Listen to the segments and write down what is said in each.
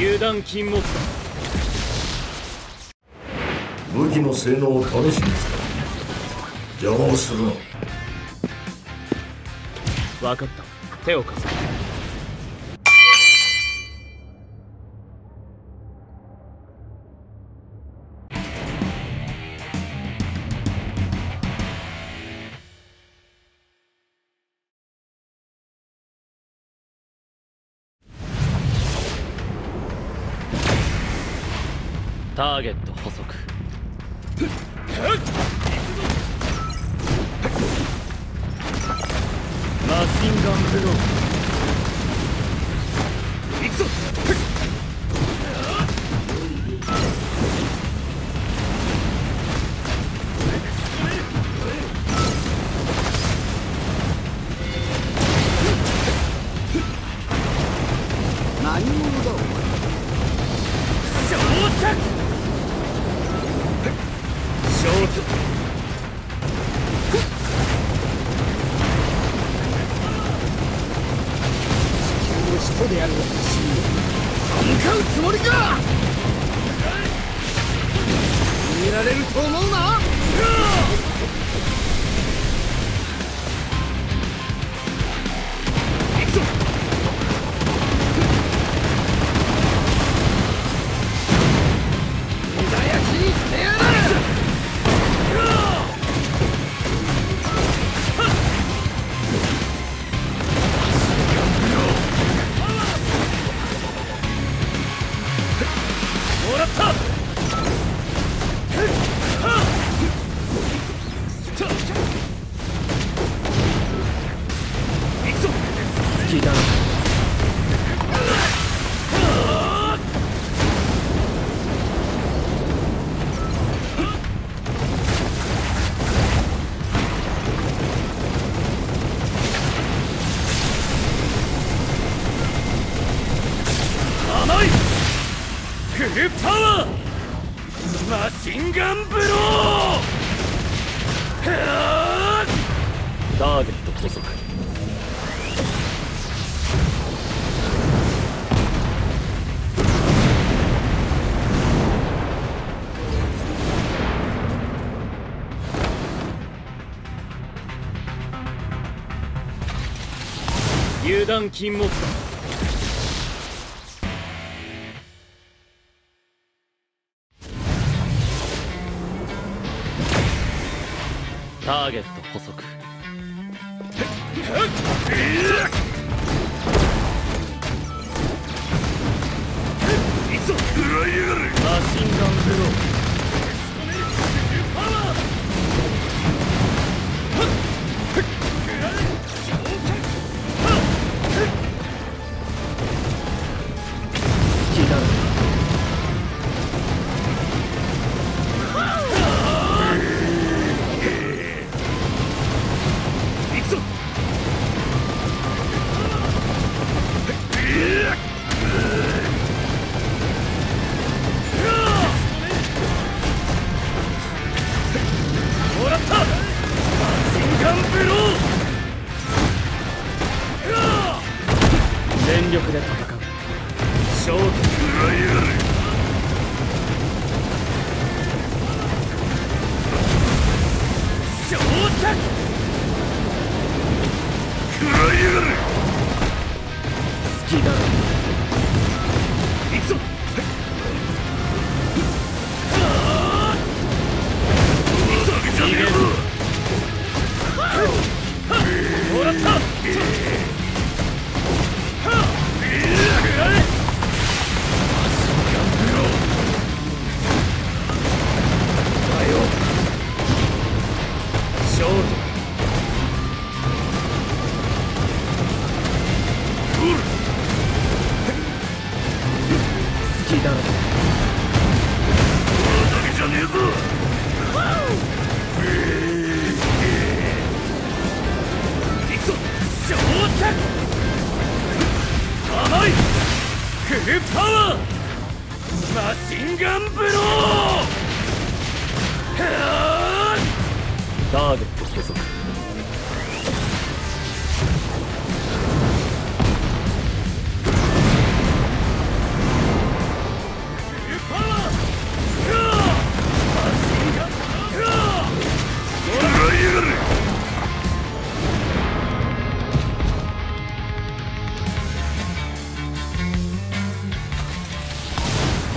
油断禁物だ。武器の性能を試しにした。邪魔をするな。分かった、手を貸せ。ターゲット捕捉。マシンガンブロー。行くぞ。何者だお前。上達。上手。地球を人である私に向かうつもりか。見られると思うな。行くぞ。油断禁物だ。ターゲット捕捉。いつも裏やがる。マシンガンブロー。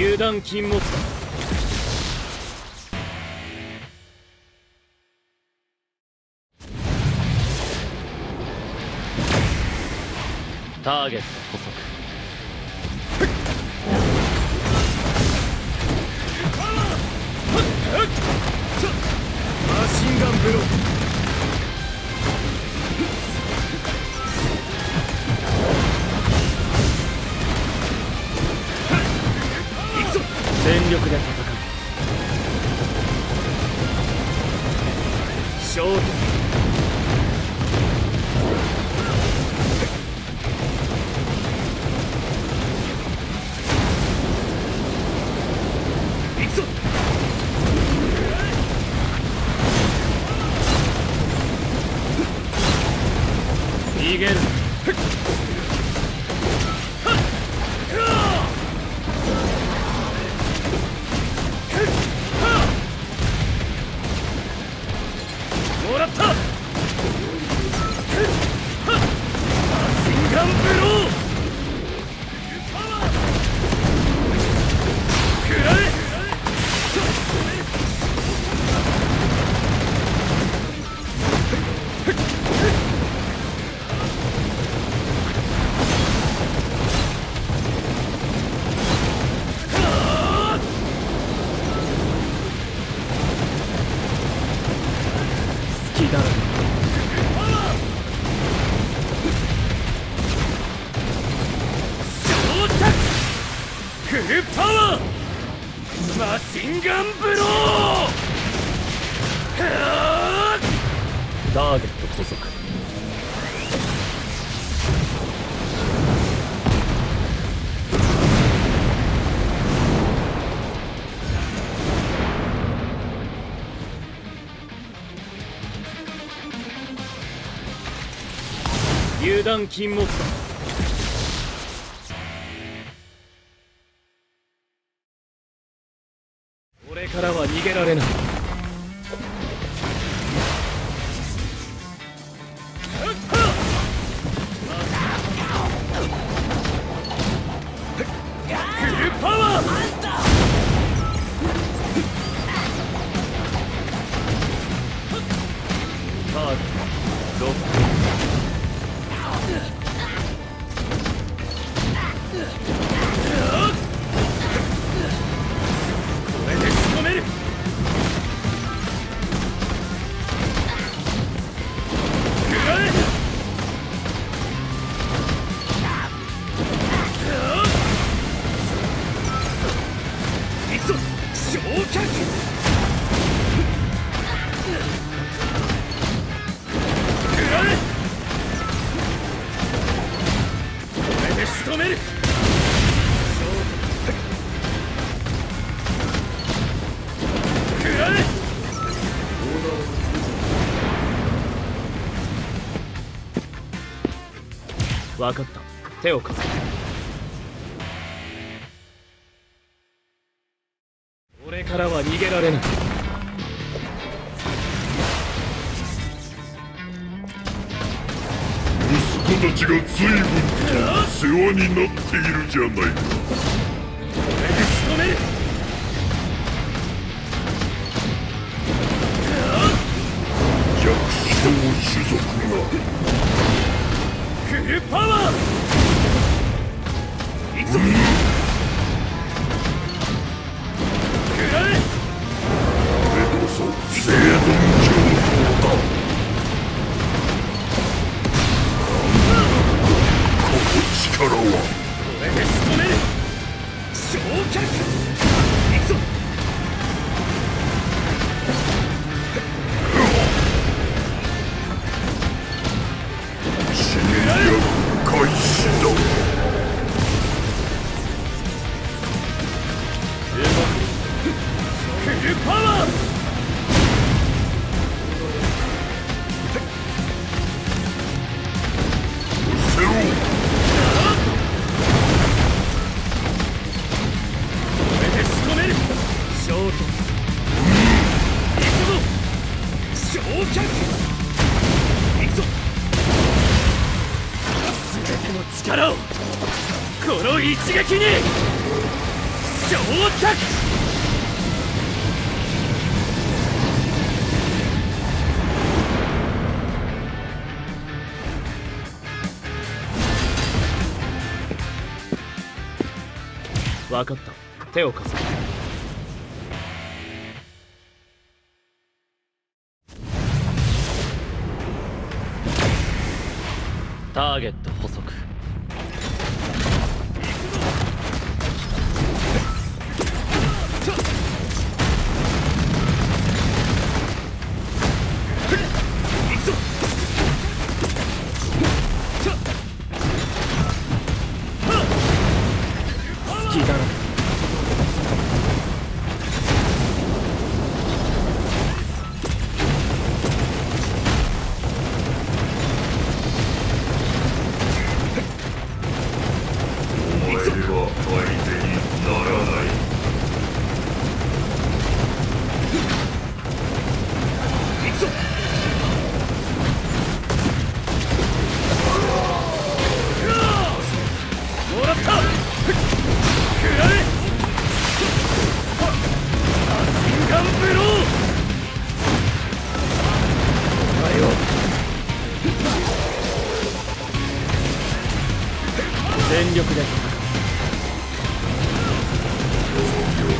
油断禁物だ。ターゲット捕捉。マシンガンブロー。全力で戦う。勝利。油断禁物だ。俺からは逃げられない。フルパワー。カードロック。分かった。手を貸す。俺からは逃げられない。息子たちが随分と世話になっているじゃないか。これで仕留める。弱小種族がフルパワー！いくぞ！くらえ！これこそ生存競争だ。この力はこれで仕留める。焼却！いくぞ！開始だ。フルパワー。失せろ。これで仕留める。消去。行くぞ。焼却。行くぞ。全ての力をこの一撃に。着分かった、手を貸す。ターゲット捕捉。隙だらけ。全力で戦う。フ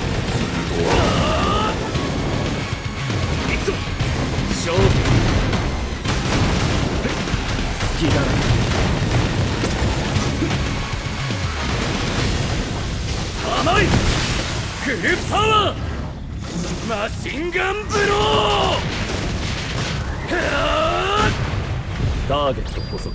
ルパワーマシンガンブロー。ターゲット捕捉。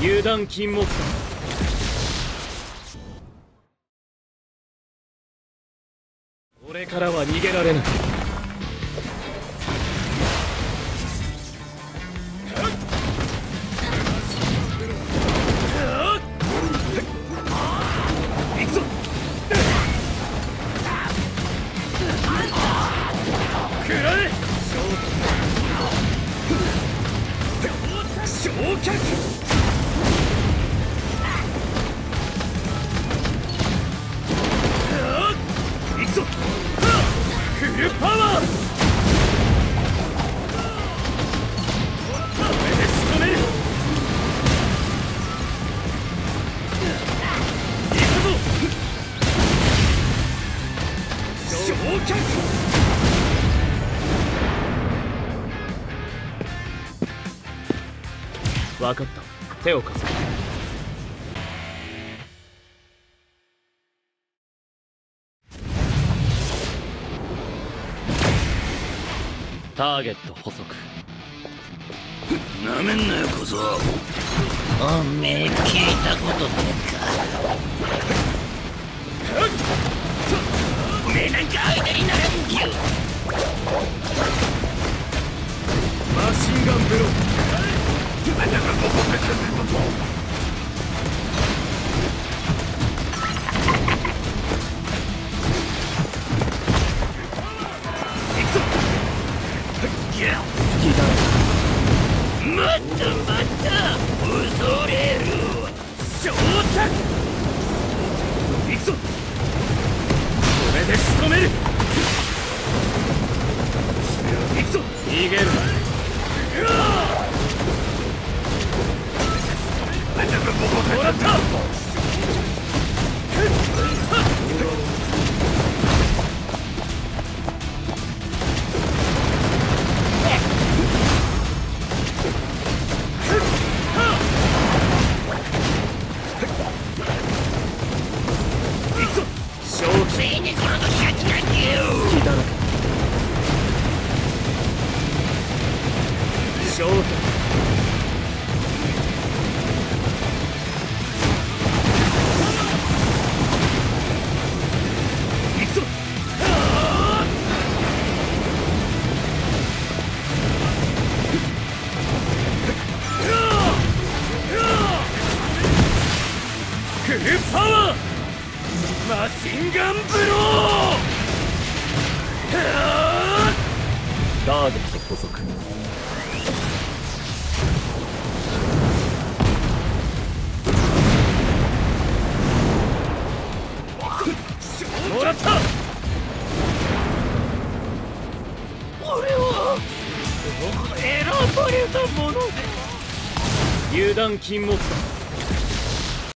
油断禁物だ。俺からは逃げられない。焼却。分かった、手を貸す。ターゲット捕捉。なめんなよ小僧。おめえ聞いたことねえか。おめえなんか相手にならんよ。マシンガンブロー。逃げるな。フルパワーマシンガンブロー。ターゲット捕捉。もらった。俺は選ばれたもので。油断禁物だ。